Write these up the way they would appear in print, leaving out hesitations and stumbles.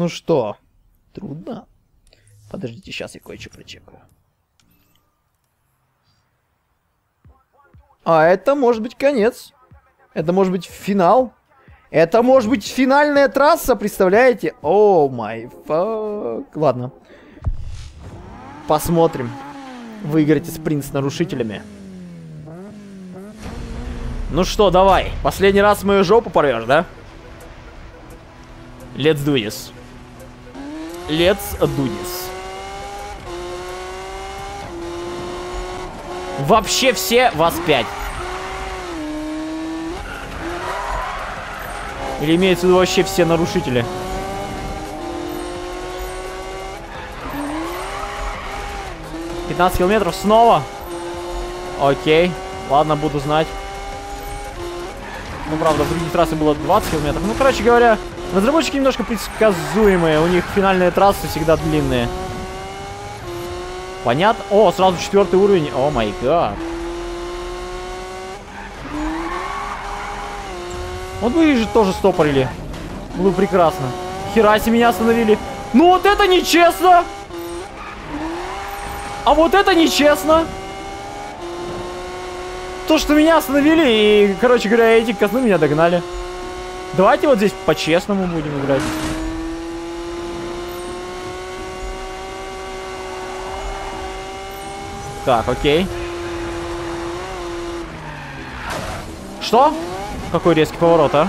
Ну что, трудно? Подождите, сейчас я кое-что прочекаю. А это может быть конец. Это может быть финал. Это может быть финальная трасса, представляете? О май фак. Ладно. Посмотрим. Выиграете спринт с нарушителями. Ну что, давай. Последний раз мою жопу порвешь, да? Let's do this. Let's do this. Вообще все вас 5. Или имеется в виду вообще все нарушители? «15 километров» снова? Окей. Ладно, буду знать. Ну, правда, в других трассах было 20 километров. Ну, короче говоря, разработчики немножко предсказуемые. У них финальные трассы всегда длинные. Понятно? О, сразу 4-й уровень. О, май гад. Вот вы же тоже стопорили. Было прекрасно. Хераси меня остановили. Ну вот это нечестно! А вот это нечестно! То, что меня остановили и, короче говоря, эти козлы меня догнали. Давайте вот здесь по-честному будем играть. Так, окей. Что? Какой резкий поворот, а?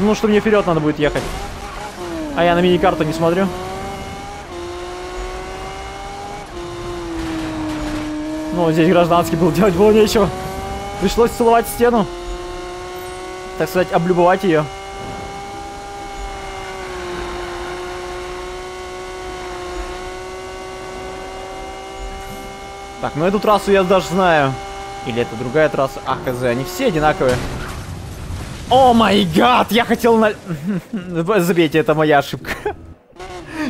Ну, что мне вперед надо будет ехать. А я на мини-карту не смотрю. Ну, здесь гражданский был, делать было нечего. Пришлось целовать стену. Так сказать, облюбовать ее. Так, ну эту трассу я даже знаю. Или это другая трасса? А, хз, они все одинаковые. О май гад, я хотел на... Забейте, это моя ошибка.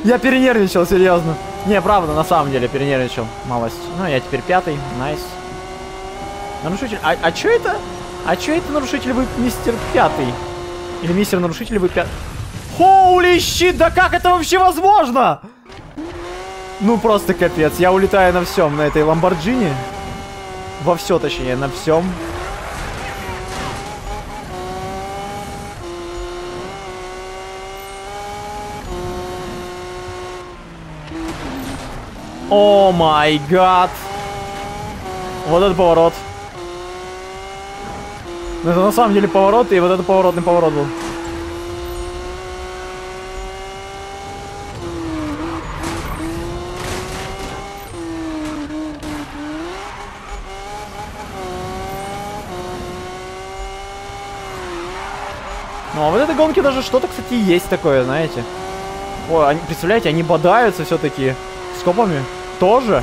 Я перенервничал, серьезно. Не, правда, на самом деле перенервничал. Малость. Ну, я теперь 5-й. Найс. Нарушитель... А чё это? А чё это нарушитель вы мистер 5-й? Или мистер нарушитель вы 5-й? Holy shit, да как это вообще возможно? Ну, просто капец. Я улетаю на всем, на этой Lamborghini. Во все, точнее, на всем. О май гад! Вот этот поворот. Но это на самом деле поворот, и вот это поворотный поворот был. Ну, а вот этой гонке даже что-то, кстати, есть такое, знаете. Ой, они, представляете, они бодаются все-таки с копами. Тоже.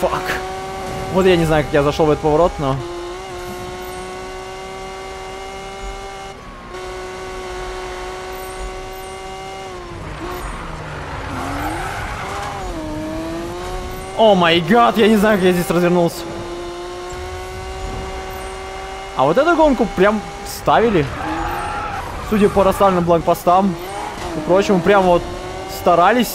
Фак. Вот я не знаю, как я зашел в этот поворот, но... О май гад, я не знаю, как я здесь развернулся. А вот эту гонку прям ставили. Судя по расставленным блокпостам и прочему, прям вот старались.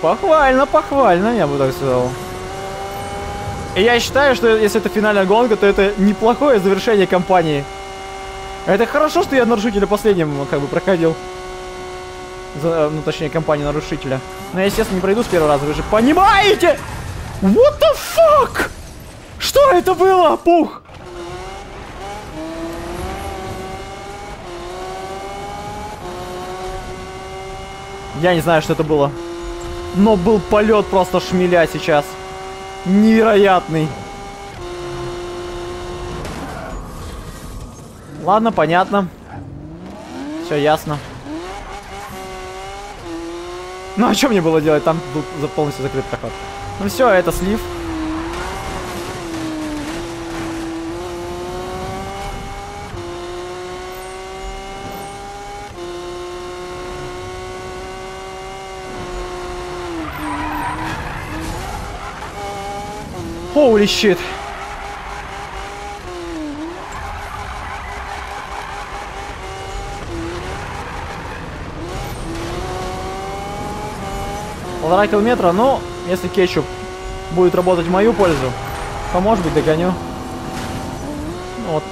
Похвально, похвально, я бы так сказал. И я считаю, что если это финальная гонка, то это неплохое завершение кампании. Это хорошо, что я нарушителя последним как бы проходил. Ну, точнее, компанию нарушителя. Но я, естественно, не пройду с первого раза, вы же понимаете! What the fuck? Что это было, пух? Я не знаю, что это было. Но был полет просто шмеля сейчас. Невероятный. Ладно, понятно. Все ясно. Ну а что мне было делать? Там был полностью закрыт проход. Ну все, это слив. Holy shit. Полтора километра, но если кетчуп будет работать в мою пользу, то, может быть, догоню. Вот.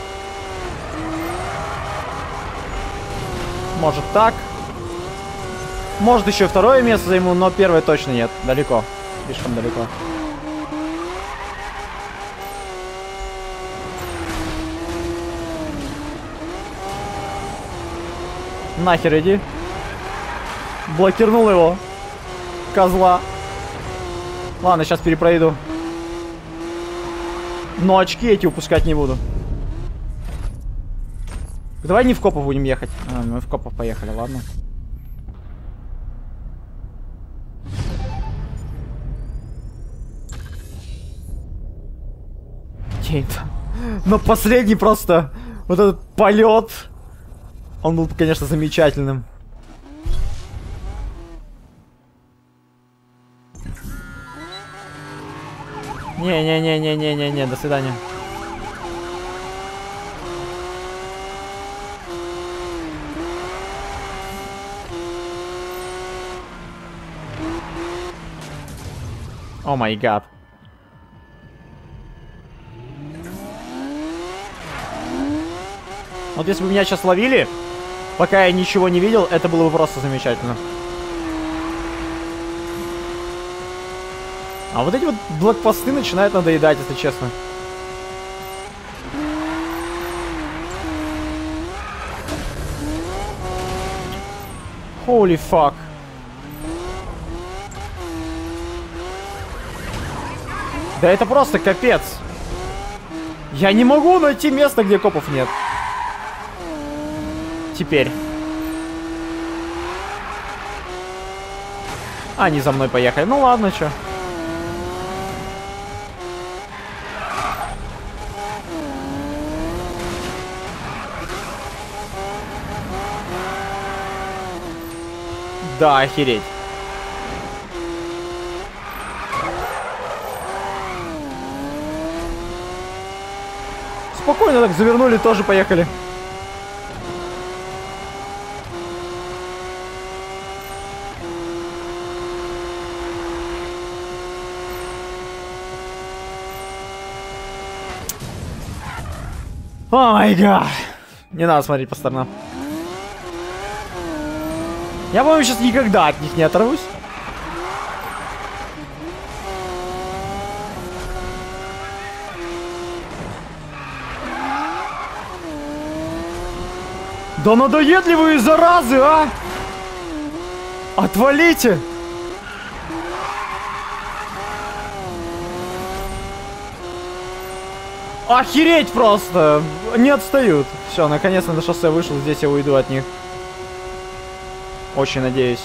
Может так. Может еще второе место займу, но первое точно нет. Далеко. Слишком далеко. Нахер иди. Блокирнул его. Козла. Ладно, сейчас перепроеду. Но очки эти упускать не буду. Давай не в копов будем ехать. А, мы в копов поехали, ладно. Но последний просто вот этот полет. Он был, конечно, замечательным. Не-не-не-не-не-не-не, до свидания. О май гад. Вот если бы меня сейчас ловили, пока я ничего не видел, это было бы просто замечательно. А вот эти вот блокпосты начинают надоедать, если честно. Holy fuck. Да это просто капец. Я не могу найти место, где копов нет. Теперь. Они за мной поехали. Ну ладно, чё. Да, охереть. Спокойно так завернули, тоже поехали. О май гад. Не надо смотреть по сторонам. Я, по-моему, сейчас никогда от них не оторвусь. Да надоедливые заразы, а! Отвалите! Охереть просто! Не отстают. Все, наконец-то на шоссе вышел, здесь я уйду от них. Очень надеюсь.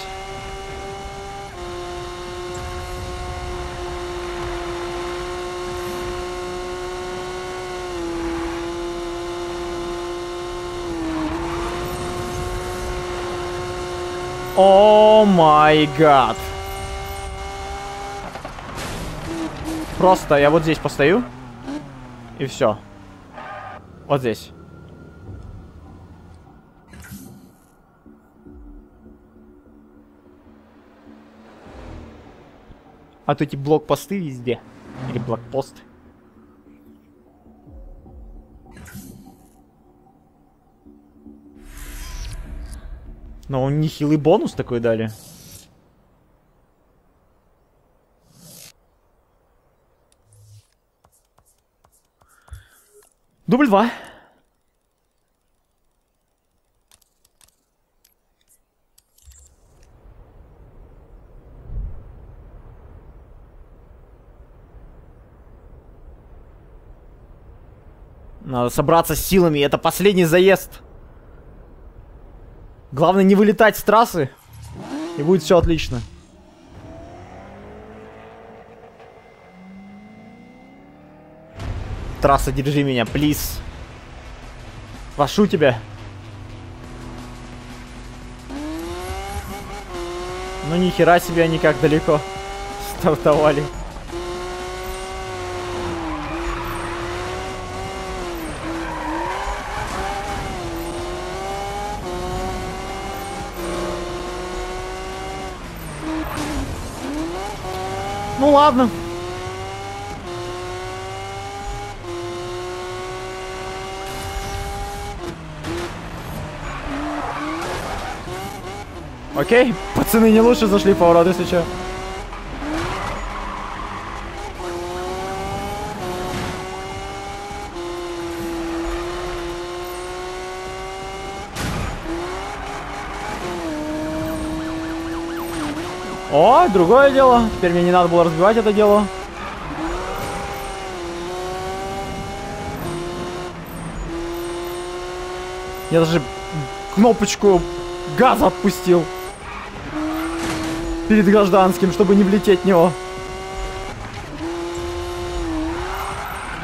О май гад. Просто я вот здесь постою. И все. Вот здесь. А то эти блокпосты везде. Или блокпост. Но он нехилый бонус такой дали. Дубль 2. Надо собраться с силами, это последний заезд. Главное не вылетать с трассы, и будет все отлично. Трасса, держи меня, плиз. Прошу тебя. Ну ни хера себе они как далеко стартовали. Ну ладно. Окей, пацаны не лучше зашли в поворот, если что. О, другое дело. Теперь мне не надо было разбивать это дело. Я даже кнопочку газа отпустил перед гражданским, чтобы не влететь в него.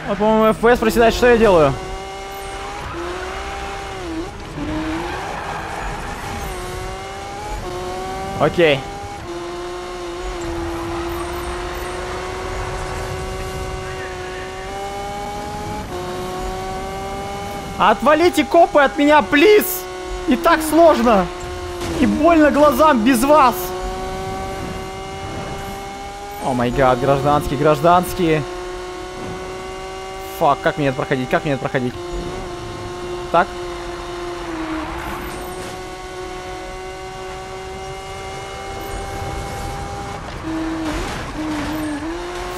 А, по-моему, FPS проседает, что я делаю. Окей. Отвалите, копы, от меня, плиз! И так сложно! И больно глазам без вас! О май гад, гражданские, гражданские! Фак, как мне это проходить? Как мне это проходить? Так?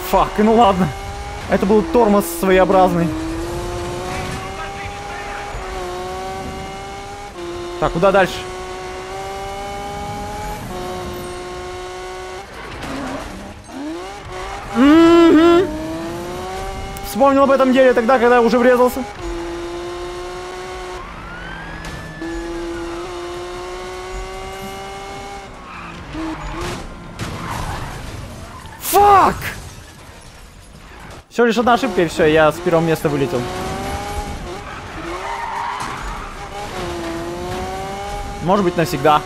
Фак, ну ладно. Это был тормоз своеобразный. Так, куда дальше? Вспомнил об этом деле тогда, когда я уже врезался. Фак! Всего лишь одна ошибка, и все, я с первого места вылетел. Может быть, навсегда.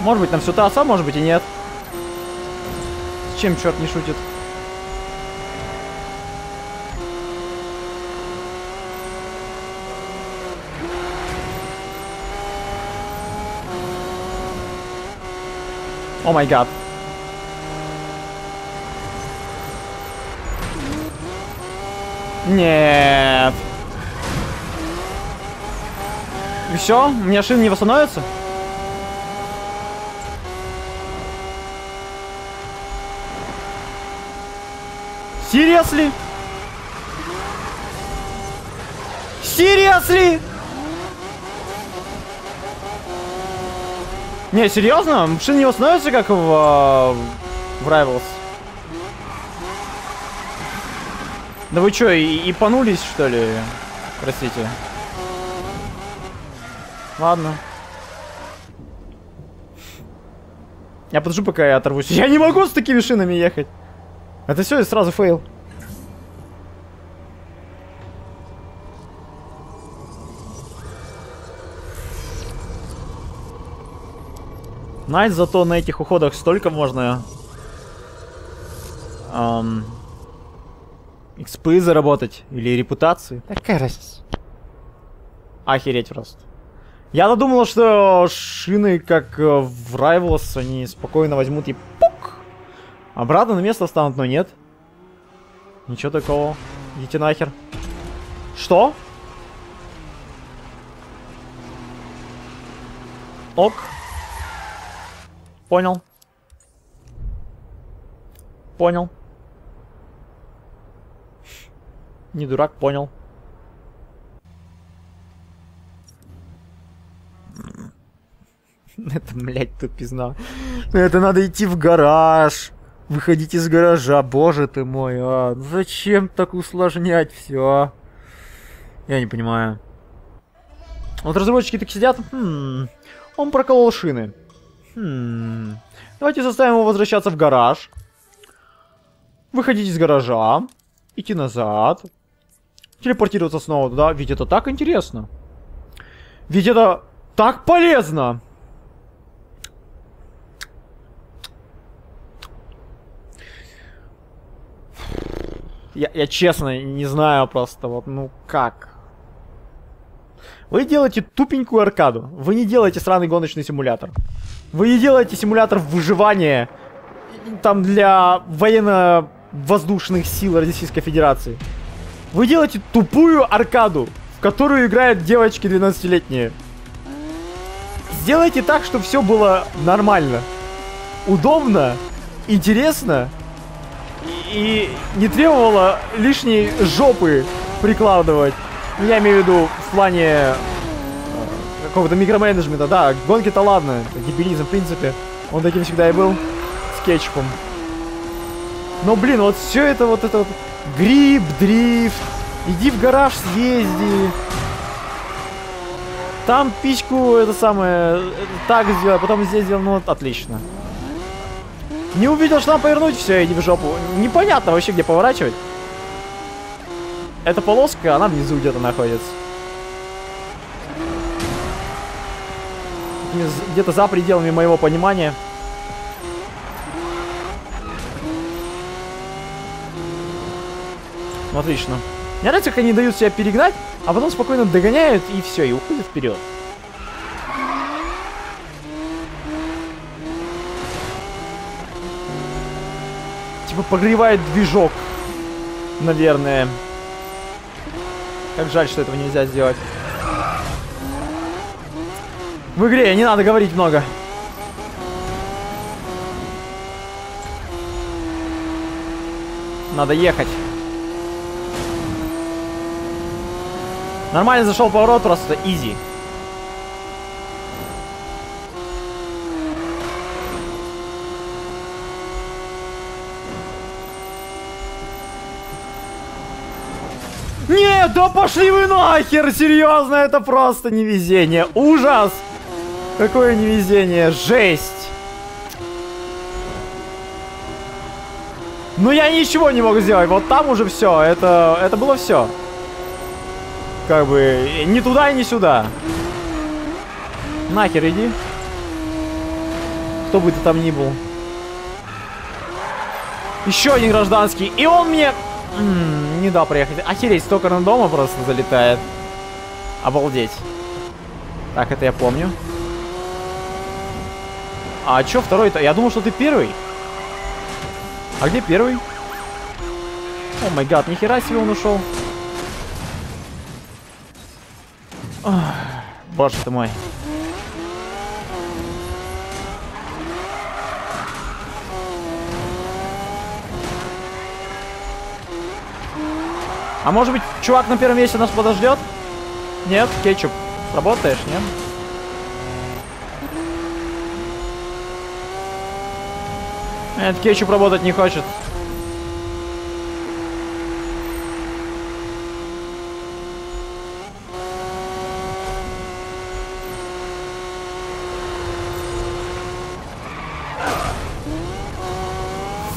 Может быть, на всю трассу, а может быть и нет. С чем черт не шутит? О май гад. Нет. И все? У меня шины не восстановятся? Серьезно? Серьезно? Не, серьезно? Шины не восстановятся, как в Rivals? Да вы что, и панулись, что ли? Простите. Ладно. Я подожду, пока я оторвусь. Я не могу с такими шинами ехать. Это все, и сразу фейл. Найс, зато на этих уходах столько можно... Экспы заработать. Или репутации. Какая разница? Охереть просто. Я-то думал, что шины, как в Rivals, они спокойно возьмут и пук! Обратно на место встанут, но нет. Ничего такого. Идите нахер. Что? Ок. Понял. Понял. Не дурак, понял. Это, блядь, тупизна. Это надо идти в гараж. Выходить из гаража. Боже ты мой, а. Зачем так усложнять все? Я не понимаю. Вот разработчики так сидят. Он проколол шины. Давайте заставим его возвращаться в гараж. Выходить из гаража. Идти назад. Телепортироваться снова туда. Ведь это так интересно. Ведь это так полезно. Я честно не знаю просто, вот, ну как. Вы делаете тупенькую аркаду. Вы не делаете сраный гоночный симулятор. Вы не делаете симулятор выживания там для военно-воздушных сил Российской Федерации. Вы делаете тупую аркаду, в которую играют девочки 12-летние. Сделайте так, чтобы все было нормально, удобно, интересно и не требовало лишней жопы прикладывать. Я имею в виду в плане какого-то микроменеджмента. Да, гонки-то ладно, дебилизм в принципе. Он таким всегда и был, с кетчупом. Но, блин, вот все это вот... Гриб, дрифт, иди в гараж, съезди. Там пичку, это самое, так сделал, потом здесь сделал, ну, отлично. Не увидел штамп повернуть, все, иди в жопу. Непонятно вообще, где поворачивать. Эта полоска, она внизу где-то находится. Где-то за пределами моего понимания. Ну, отлично. Мне нравится, как они дают себя перегнать, а потом спокойно догоняют, и все, и уходят вперед. Типа погревает движок, наверное. Как жаль, что этого нельзя сделать. В игре не надо говорить много. Надо ехать. Нормально зашел поворот, просто изи. Нет, да пошли вы нахер! Серьезно, это просто невезение. Ужас! Какое невезение, жесть! Ну я ничего не могу сделать, вот там уже все, это было все. Как бы ни туда и ни сюда. Нахер иди. Кто бы ты там ни был. Еще один гражданский. И он мне... не дал проехать. Охереть, столько рандома просто залетает. Обалдеть. Так, это я помню. А чё второй-то? Я думал, что ты первый. А где первый? О май гад, нихера себе он ушел. Ох, боже ты мой. А может быть, чувак на первом месте нас подождет? Нет, кетчуп. Работаешь, нет? Нет, кетчуп работать не хочет.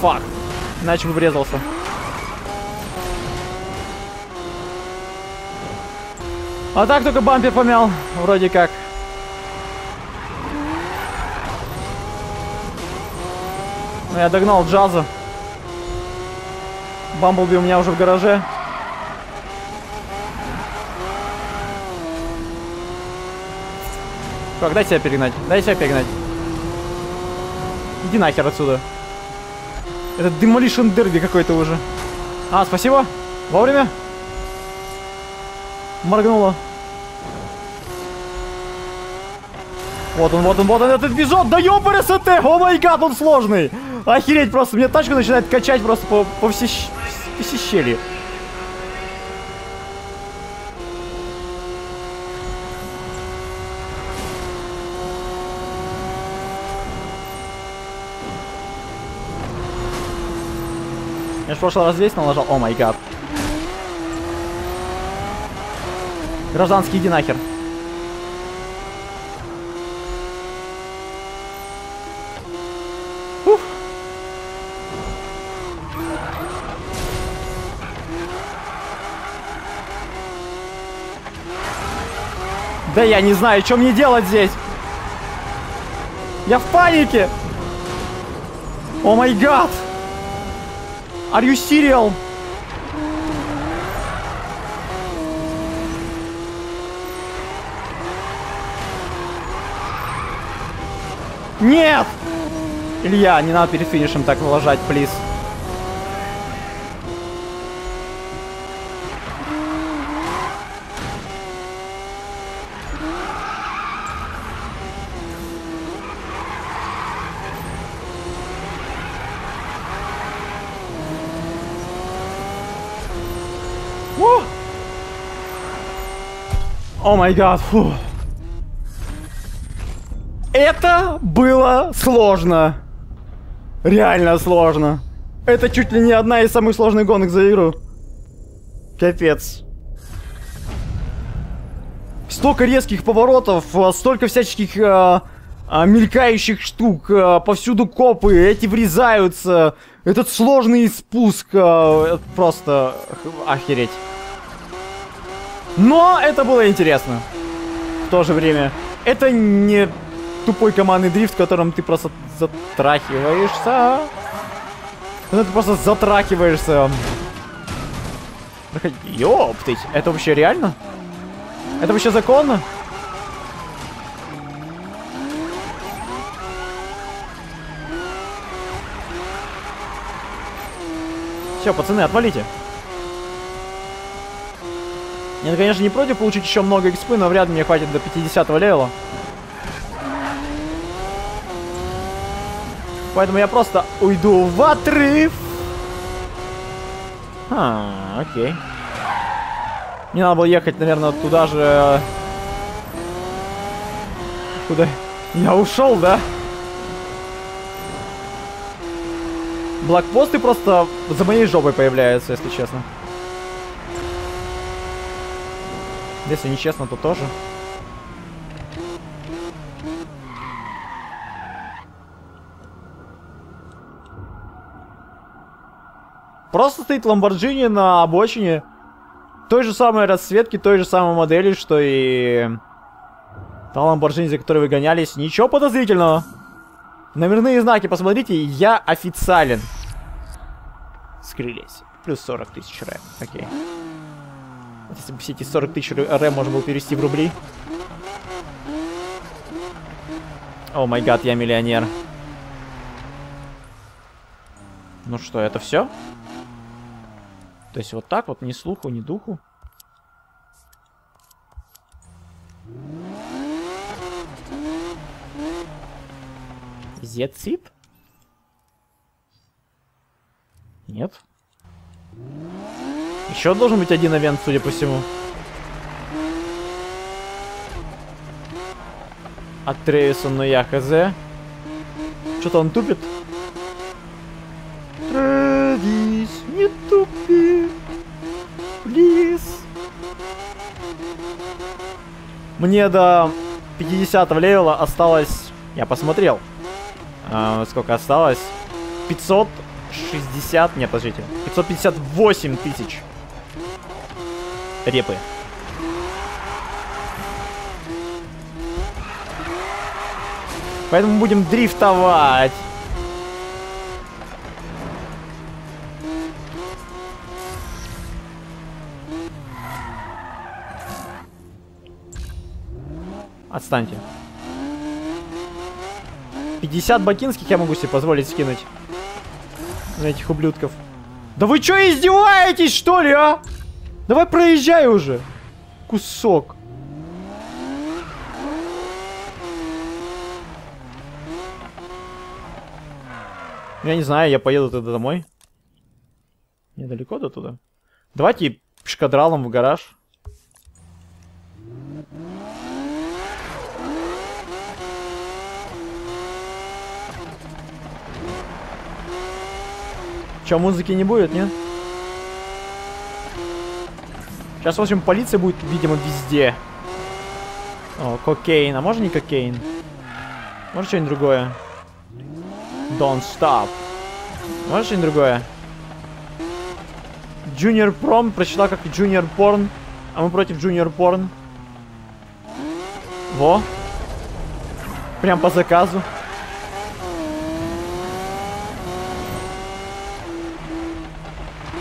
Фак. Иначе бы врезался. А так только бампер помял. Вроде как. Но я догнал Джаза. Бамблби у меня уже в гараже. Так, дай себя перегнать. Дай себя перегнать. Иди нахер отсюда. Это Demolition Derby какой-то уже. А, спасибо. Вовремя. Моргнуло. Вот он, вот он, вот он, этот бизон. Да ёбарь СТ! О май гад, он сложный. Охереть просто. Мне тачка начинает качать просто по всей щели. Я же в прошлый раз здесь налажал. О май гад. Гражданский, иди нахер. Уф. Да я не знаю, что мне делать здесь. Я в панике. О май гад. Are you serial? Нет! Илья, не надо перед финишем так выложать, плиз. О май гад, фу. Это было сложно. Реально сложно. Это чуть ли не одна из самых сложных гонок за игру. Капец. Столько резких поворотов, столько всяческих мелькающих штук, повсюду копы, эти врезаются. Этот сложный спуск, просто охереть. Но это было интересно. В то же время. Это не тупой командный дрифт, в котором ты просто затрахиваешься. Ты просто затрахиваешься. Ёптыть, это вообще реально? Это вообще законно? Все, пацаны, отвалите. Я, конечно, не против получить еще много экспы, но вряд ли мне хватит до 50-го левела. Поэтому я просто уйду в отрыв. А, окей. Мне надо было ехать, наверное, туда же... Куда? Я ушел, да? Блокпосты просто за моей жопой появляются, если честно. Если нечестно, то тоже. Просто стоит Lamborghini на обочине той же самой расцветки, той же самой модели, что и та Lamborghini, за которой вы гонялись. Ничего подозрительного. Номерные знаки, посмотрите, я официален. Скрылись. Плюс 40 тысяч рэ. Окей. Если бы все эти 40 тысяч рэ можно было перевести в рубли. О май гад, я миллионер. Ну что, это все? То есть вот так вот, ни слуху, ни духу. Зетсип? Нет. Еще должен быть один ивент, судя по всему. От Трэвиса, но я хз. Что-то он тупит. Трэвис, не тупи. Плиз. Мне до 50 левела осталось... Я посмотрел. Сколько осталось? 560... Нет, подождите. 558 тысяч. Репы. Поэтому будем дрифтовать. Отстаньте. 50 бакинских я могу себе позволить скинуть. На этих ублюдков. Да вы чё, издеваетесь, что ли, а? Давай проезжай уже, кусок. Я не знаю, я поеду тогда домой. Недалеко до туда. Давайте пешкадралом в гараж. Чё, музыки не будет, нет? Сейчас, в общем, полиция будет, видимо, везде. О, кокейн. А можно не кокейн? Может, что-нибудь другое? Don't stop. Может, что-нибудь другое? Junior Prom. Прочитал как Junior Porn. А мы против Junior Porn. Во. Прям по заказу.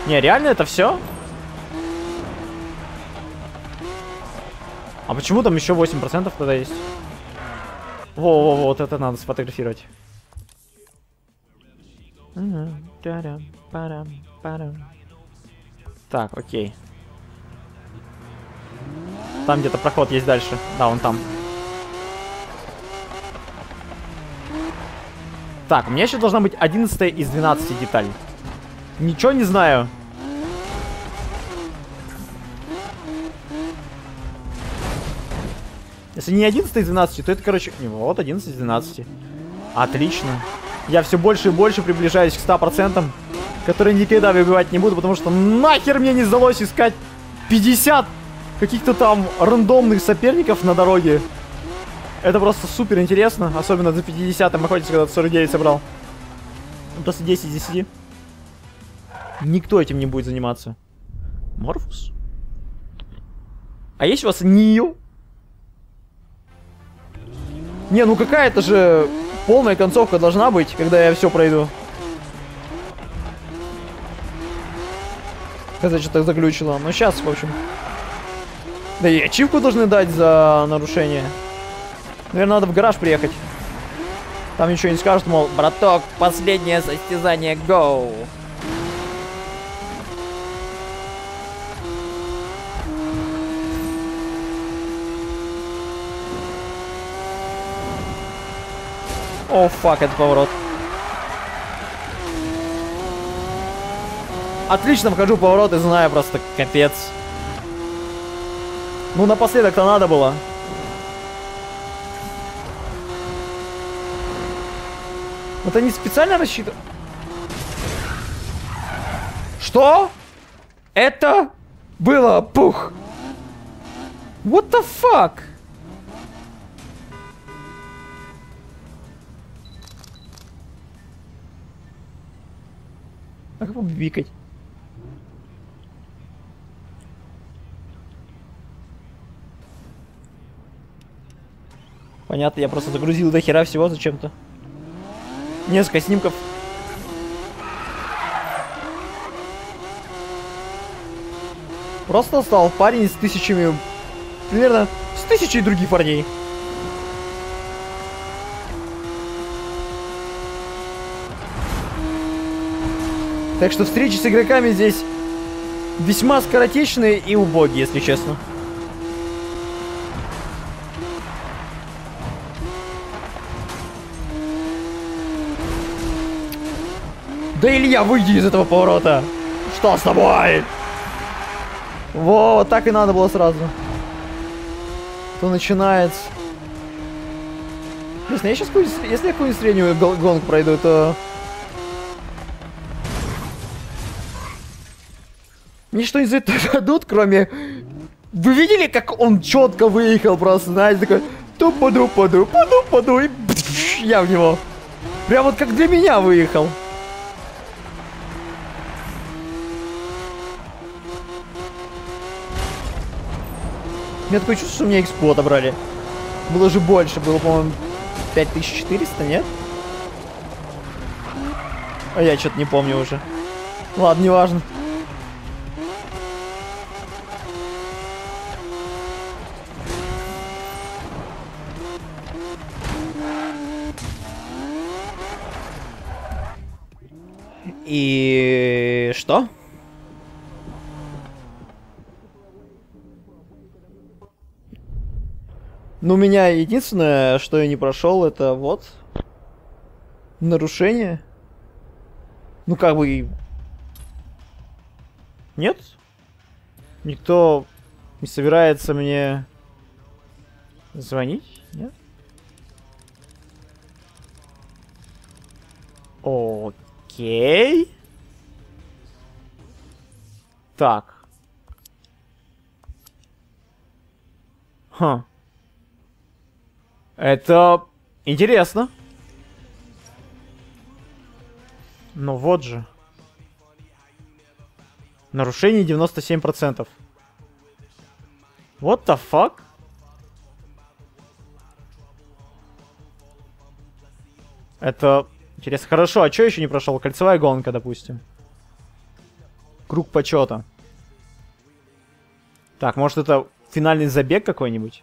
Не, реально это все? А почему там еще 8% тогда есть? Во-во-во, вот это надо сфотографировать. Так, окей. Там где-то проход есть дальше. Да, он там. Так, у меня еще должна быть 11 из 12 деталей. Ничего не знаю. Если не 11 из 12, то это, короче... Не, вот 11 из 12. Отлично. Я все больше и больше приближаюсь к 100%, которые никогда выбивать не буду, потому что нахер мне не сдалось искать 50 каких-то там рандомных соперников на дороге. Это просто супер интересно, особенно за 50-м охотиться, когда 49 собрал. Просто 10 из 10. Никто этим не будет заниматься. Морфус? А есть у вас Нью? Не, ну какая-то же полная концовка должна быть, когда я все пройду. Хотя что-то заглючило. Но сейчас, в общем. Да и ачивку должны дать за нарушение. Наверное, надо в гараж приехать. Там ничего не скажут, мол, браток, последнее состязание, гоу. О, фак, это поворот. Отлично вхожу в поворот и знаю, просто капец. Ну, напоследок-то надо было. Вот они специально рассчитывали. Что? Это было пух. What the fuck? А как побикать? Понятно, я просто загрузил до хера всего зачем-то. Несколько снимков. Просто стал парень с тысячами... Примерно с тысячей других парней. Так что встречи с игроками здесь весьма скоротечные и убогие, если честно. Да, Илья, выйди из этого поворота! Что с тобой? Во, так и надо было сразу. То начинается. Если я сейчас какую-нибудь среднюю гонку пройду, то... Мне что из этого дадут, кроме... Вы видели, как он четко выехал просто, знаете, такой... Тупаду-паду-паду-паду, и... Я в него. Прям вот как для меня выехал. У меня такое чувство, что у меня экспо отобрали. Было же больше, было, по-моему, 5400, нет? А я что-то не помню уже. Ладно, неважно. И... что? Ну, у меня единственное, что я не прошел, это вот нарушение. Ну, как бы... Нет? Никто не собирается мне звонить? Нет? Окей. Так. Ха. Это интересно. Ну вот же. Нарушение 97%. What the fuck? Это интересно. Хорошо, а что еще не прошел? Кольцевая гонка, допустим. Круг почета. Так, может это финальный забег какой-нибудь?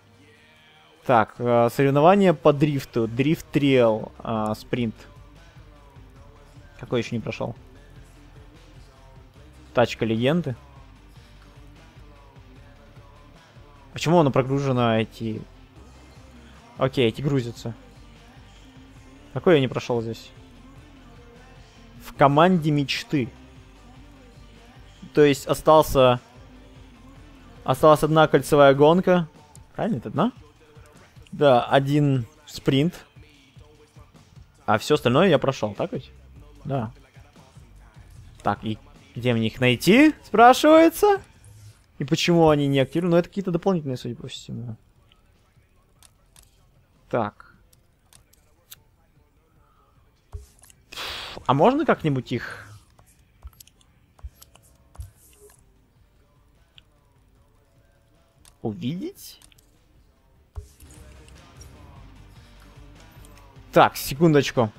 Так, соревнования по дрифту. Дрифт Триэл, спринт. Какой еще не прошел? Тачка легенды. Почему она прогружена, эти... Окей, эти грузятся. Какой я не прошел здесь? В команде мечты. То есть остался... Осталась одна кольцевая гонка. Правильно, это одна? Да, один спринт. А все остальное я прошел, так ведь? Да. Так, и где мне их найти, спрашивается? И почему они не активированы? Ну, это какие-то дополнительные, судя по всему. Так. А можно как-нибудь их... увидеть? Так, секундочку.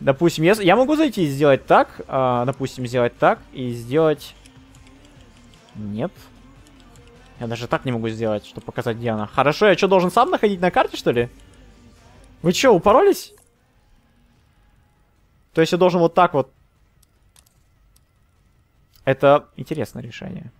Допустим, я могу зайти и сделать так. Допустим, сделать так и сделать... Нет. Я даже так не могу сделать, чтобы показать, где она. Хорошо, я что, должен сам находить на карте, что ли? Вы что, упоролись? То есть я должен вот так вот... Это интересное решение.